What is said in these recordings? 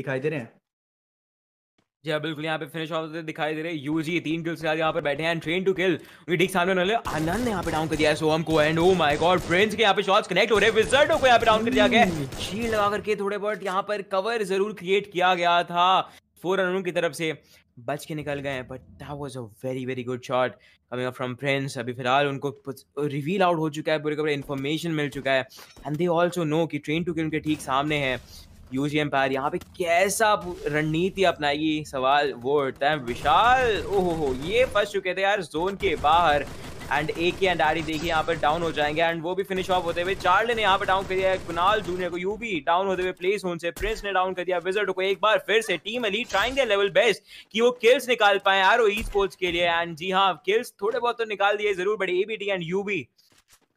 दिखाई दे रहे हैं? जी हाँ बिल्कुल, यहाँ पे फिनिश ऑफ दिखाई दे रहे हैं। यूजी 3 किल्स के साथ यहाँ पे बैठे हैं, ट्रेन टू किल ठीक सामने वाले। आनंद ने यहाँ पे डाउन कर दिया है सोहम को, and oh my God friends के यहाँ पे शॉट्स कनेक्ट हो रहे हैं। विजर्डो को यहाँ पे डाउन कर दिया गया, शील्ड लगा करके थोड़े बहुत यहाँ पर कवर जरूर क्रिएट किया गया था 4 रनों की तरफ से, बच के निकल गए। But that was a very very good shot coming from friends. अभी फिलहाल उनको रिवील आउट हो चुका है, पूरे पूरे इन्फॉर्मेशन मिल चुका है, एंड दे ऑल्सो नो कि ट्रेन टू किल उनके ठीक सामने है। यूजी एम्पायर यहाँ पे कैसा रणनीति अपनाएगी, सवाल वो उठता है। विशाल ओहो ये फंस चुके थे यार जोन के बाहर, एंड एक एंड आरी देखिए यहाँ पर डाउन हो जाएंगे, एंड वो भी फिनिश ऑफ होते हुए। चार्ले ने यहाँ पर डाउन कर दिया कुणाल जूनियर को, यूबी डाउन होते हुए प्लेस होने से। प्रिंस ने डाउन कर दिया विजर्ड को। एक बार फिर से team elite trying their level best कि वो किल्स निकाल पाए आरओ स्पोर्ट्स के लिए, एंड जी हाँ किल्स थोड़े बहुत तो निकाल दिए जरूर, बट एबीटी एंड यूबी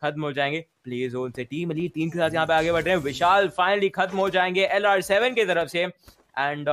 खत्म हो जाएंगे प्ले जोन से। टीम एलीट 3 के साथ यहाँ पे आगे बढ़ रहे हैं। विशाल फाइनली खत्म हो जाएंगे LR7 की तरफ से, एंड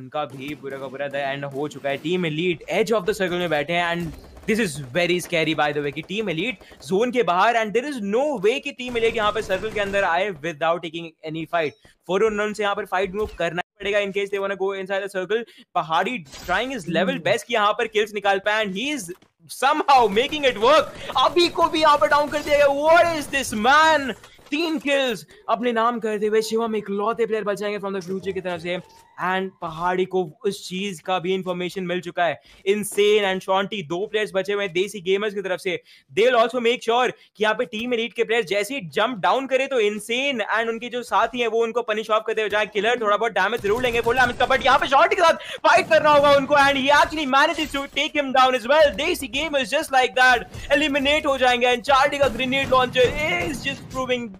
उनका भी पूरा का पूरा एंड हो चुका है। Team elite edge of the circle में बैठे हैं, and this is very scary by the way कि टीम एलीट जोन के बाहर, and there is no way कि टीम एलीट यहाँ पे सर्कल के अंदर आए without taking any fight. 4 run से यहाँ पर फाइट मूव करना पड़ेगा in case they want to go inside the circle. Pahadi trying his level best कि यहाँ पर किल्स निकाल पाए, and he is somehow making it work। अभी को भी यहाँ पर डाउन कर दिया गया। What is this man? 3 kills अपने नाम करते हुए। शिवम इकलौते प्लेयर बचाएंगे फ्रॉम द फ्यूचर की तरफ से, एंड पहाड़ी को उस चीज का भी इंफॉर्मेशन मिल चुका है। इनसेन एंड शॉन्टी 2 प्लेयर्स बचे हुए हैं देसी गेमर्स की तरफ से। They will also make sure कि यहाँ पे टीम एलीट के प्लेयर जैसे ही जंप डाउन करे तो इनसेन एंड उनके जो साथी हैं वो उनको पनिश ऑफ करते हुए जाए। किलर थोड़ा बहुत डैमेज जरूर लेंगे फुल डैमेज का, बट यहाँ पे शॉन्टी के साथ फाइट करना होगा उनको, and he actually manages to take him down as well. Desi gamers just like that eliminate हो जाएंगे, एंड चार्डी का grenade launcher is just proving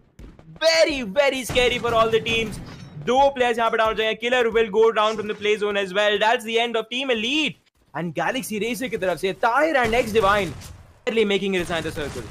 very very scary for all the teams। 2 players यहाँ पे डाउन हो जाएंगे। Killer will go down from the play zone as well। That's the end of Team Elite and Galaxy Racer की तरफ से Tahir and X Divine clearly making it inside the circle।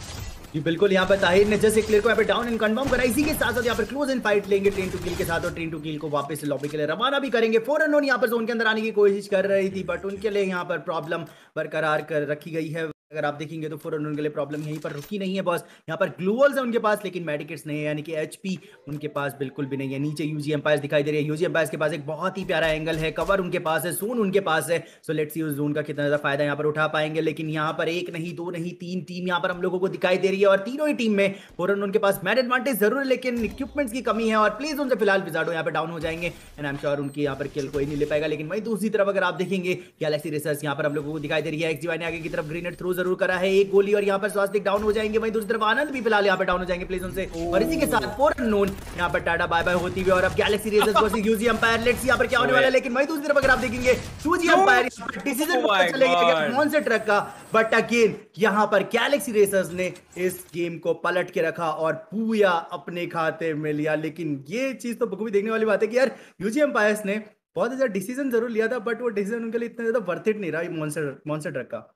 जी बिल्कुल, यहाँ पर ताहिर ने जस्ट एक प्लेयर को यहाँ पे डाउन एंड कंफर्म करा। इसी के साथ साथ यहाँ पर क्लोज एंड फाइट लेंगे ट्रेन टू किल के साथ, और ट्रेन टू किल को वापस लॉबी के लिए रवाना भी करेंगे। 4 रन यहाँ पर जोन के अंदर आने की कोशिश कर रही थी, बट उनके लिए यहाँ पर प्रॉब्लम बरकरार कर रखी गई है। अगर आप देखेंगे तो 4 रन के लिए प्रॉब्लम यहीं पर रुकी नहीं है बॉस। यहाँ पर ग्लूवल्स है उनके पास, लेकिन मेडिकेट्स नहीं है, यानी कि HP उनके पास बिल्कुल भी नहीं है। नीचे यूजी एम्पायर्स दिखाई दे रही है। यूजी एम्पायर्स के पास एक बहुत ही प्यारा एंगल है, कवर उनके पास है, जोन उनके पास है। सो लेट्स सी उस जोन का कितना ज़्यादा फायदा यहाँ पर उठा पाएंगे। लेकिन यहाँ पर 1 नहीं 2 नहीं 3 टीम यहाँ पर हम लोगों को दिखाई दे रही है, और तीनों ही टीम में 4 रन उनके पास मैन एडवांटेज जरूर है, लेकिन इक्विपमेंट्स की कमी है। और प्ले जोन से फिलहाल विजार्डो यहाँ पर डाउन हो जाएंगे, एंड आई एम श्योर उनकी यहाँ पर किल कोई नहीं ले पाएगा। लेकिन वहीं दूसरी तरफ अगर आप देखेंगे गैलेक्सी रेसर्स यहाँ पर हम लोगों को दिखाई दे रही है। XG1 ने आगे की तरफ ग्रेनेड थ्रो जरूर करा है, 1 गोली और यहाँ पर स्वास्तिक डाउन हो जाएंगे। वहीं दूसरी तरफ आनंद भी फिलहाल यहाँ पर डाउन हो जाएंगे प्लेज़ोन से, और इसी के साथ 4 नोन यहाँ पर टाटा बाय बाय होती हुई। और अब Galaxy racers versus UG empire, let's see यहाँ पर क्या होने वाला है। लेकिन वहीं दूसरी तरफ अगर आप देखेंगे यूजी एम्पायर डिसीजन पर चले गए मॉन्स्टर ट्रक का, बट अगेन यहाँ पर गैलेक्सी रेसर्स ने इस गेम को पलट के रखा और पूरा अपने खाते में लिया। लेकिन ये चीज तो बखूबी देखने वाली बात है कि यार यूजी एम्पायर्स ने बहुत ज्यादा डिसीजन जरूर लिया था, बट वो डिसीजन उनके लिए इतना ज्यादा वर्थ इट नहीं रहा मॉन्स्टर ट्रक का।